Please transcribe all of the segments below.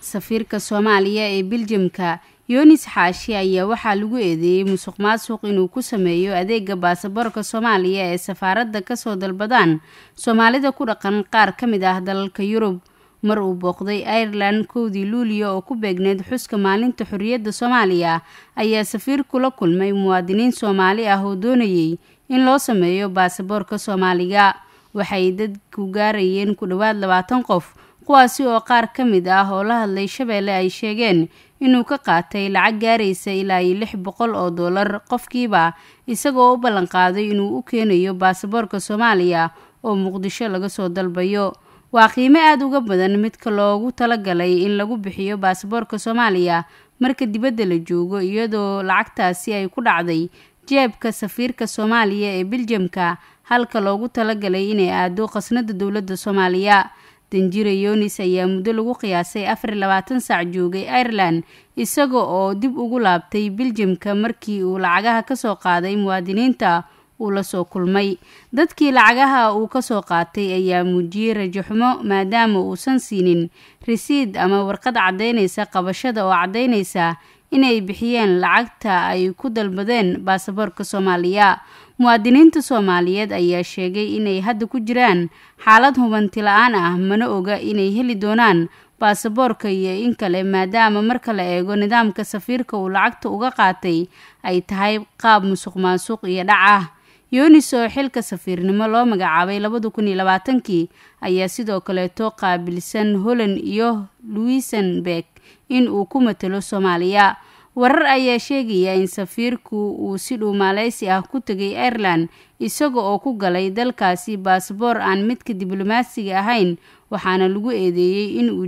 safiirka Soomaaliya ee Belgiumka Younis Hashi ayaa waxaa lagu eedeeyay musuqmaasuq inuu ku sameeyo adeegga baasaboorka Soomaaliya ee safaaradda ka soo dalbadaan Soomaalida ku dhaqan qaar ka mid ah dalalka Yurub mar uu booqday Ireland koodii Luuliyo oo ku beegneed xuska maalinta xorriyadda Soomaaliya ayaa safiirku la kulmay muwaadiniin Soomaali ah oo doonayay in loo sameeyo baasaboorka Soomaaliga waxay dadku gaarayeen ku dhawaad 20 qof kuwaasi oo qaar ka mid ah oo la hadlay Shabeelle ay sheegeen inuu ka qaatay lacag gaaraysa ilaa $600 qofkiiba isagoo u ballan qaaday inuu u keenayo baasaboorka Soomaaliya oo Muqdisho laga soo dalbayo waa qiimo aad uga badan midka loogu talagalay in lagu bixiyo baasaboorka Soomaaliya marka dibadda la joogo iyadoo lacagtaasi ay ku dhacday jeebka safiirka Soomaaliya ee Belgiumka halka loogu talagalay inay aado qasnada dawladda Soomaaliya danjira Younis ayaa muddo lagu qiyaasay 24 saac joogay Ireland isaga oo dib ugu laabtay Belgiumka markii uu lacagaha ka soo qaaday muwaadiniinta uu la soo kulmay dadkii lacagaha uu ka soo qaatay ayaa muujiyay rajaxmo maadaama uusan siinin risiid ama warqad cadeynaysa qabashada oo cadeynaysa inay bixiyeen lacagta ay ku dalbadeen baasaboorka Soomaaliya muwaadiniinta Soomaaliyeed ayaa sheegay inay hadda ku jiraan xaalad hubanti la'aan ah mana oga inay heli doonaan baasaboorka iyo in kale maadaama marka la eego nidaamka safiirka uu lacagta uga qaatay ay tahay qaab musuqmaasuq iyo dhac ah Younis oo xilka safiirnimo loo magacaabay 2020kii ayaa sidoo kale too qaabilsan Holland iyo Luxembourg in uu ku matalo Soomaaliya warar ayaa sheegaya in safiirku uu si Soomaaliyeed ah ku tagay Ireland isaga oo ku galay dalkaasi baasaboor aan midka diblomaasiga ahayn waxaana lagu eedeeyay in uu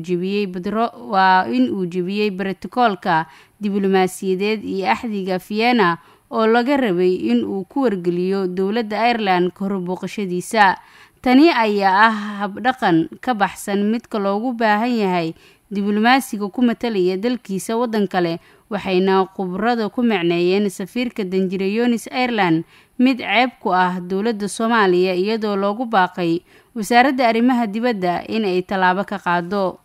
jabiyay protokolka diblomaasiyadeed iyo axdiga Vienna oo laga rabay in uu ku wargeliyo dawladda Ireland ka hor booqashadiisa tani ayaa ah hab dhaqan ka baxsan midka loogu baahan yahay diblomaasiga ku matalaya dalkiisa wadan kale waxayna qubrada ku macneeyeen safiirka danjira Younis Ireland mid ceeb ku ah dawladda Soomaaliya iyadoo loogu baaqay wasaaradda arrimaha dibadda in ay talaabo ka qaado